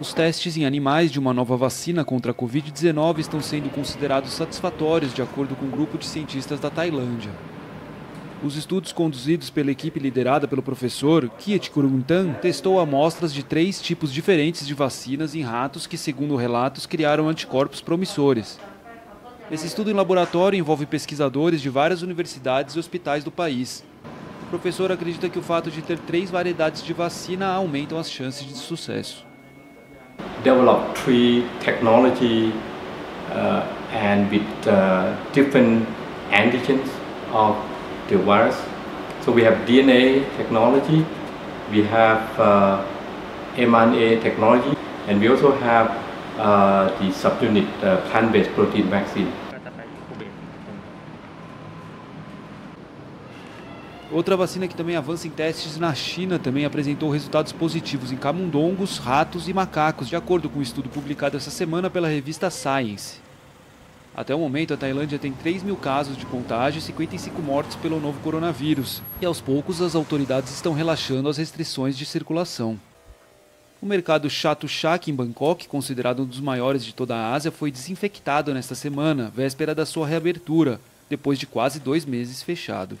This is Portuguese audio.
Os testes em animais de uma nova vacina contra a Covid-19 estão sendo considerados satisfatórios, de acordo com um grupo de cientistas da Tailândia. Os estudos conduzidos pela equipe liderada pelo professor Kiat Ruxrungtham testou amostras de 3 tipos diferentes de vacinas em ratos que, segundo relatos, criaram anticorpos promissores. Esse estudo em laboratório envolve pesquisadores de várias universidades e hospitais do país. O professor acredita que o fato de ter 3 variedades de vacina aumentam as chances de sucesso. Develop 3 technology and with different antigens of the virus. So we have DNA technology, we have mRNA technology, and we also have the subunit plant-based protein vaccine. Outra vacina que também avança em testes na China também apresentou resultados positivos em camundongos, ratos e macacos, de acordo com um estudo publicado essa semana pela revista Science. Até o momento, a Tailândia tem 3.000 casos de contágio e 55 mortes pelo novo coronavírus. E aos poucos, as autoridades estão relaxando as restrições de circulação. O mercado Chatuchak, em Bangkok, considerado um dos maiores de toda a Ásia, foi desinfectado nesta semana, véspera da sua reabertura, depois de quase 2 meses fechado.